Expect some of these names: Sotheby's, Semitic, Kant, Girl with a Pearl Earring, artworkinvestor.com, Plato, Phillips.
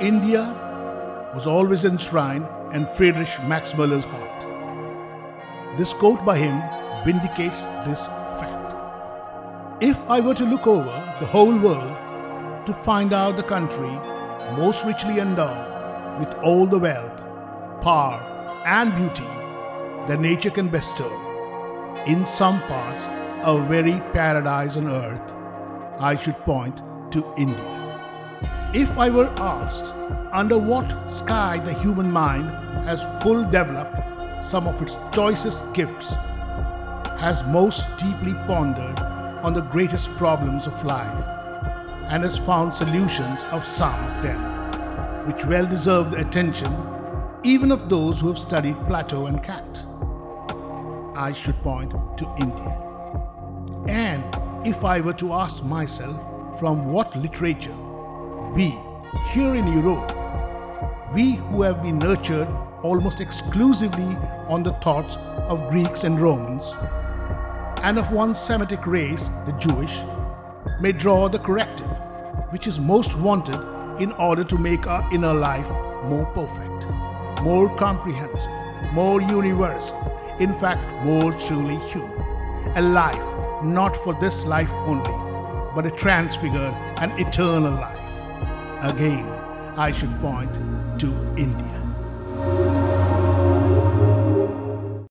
India was always enshrined in Friedrich Max Müller's heart. This quote by him vindicates this fact. If I were to look over the whole world to find out the country most richly endowed with all the wealth, power and beauty that nature can bestow, in some parts a very paradise on earth, I should point to India. If I were asked under what sky the human mind has full developed some of its choicest gifts, has most deeply pondered on the greatest problems of life, and has found solutions of some of them, which well deserve the attention even of those who have studied Plato and Kant, I should point to India. And if I were to ask myself from what literature we, here in Europe, we who have been nurtured almost exclusively on the thoughts of Greeks and Romans, and of one Semitic race, the Jewish, may draw the corrective which is most wanted in order to make our inner life more perfect, more comprehensive, more universal, in fact, more truly human. A life not for this life only, but a transfigured and eternal life. Again, I should point to India.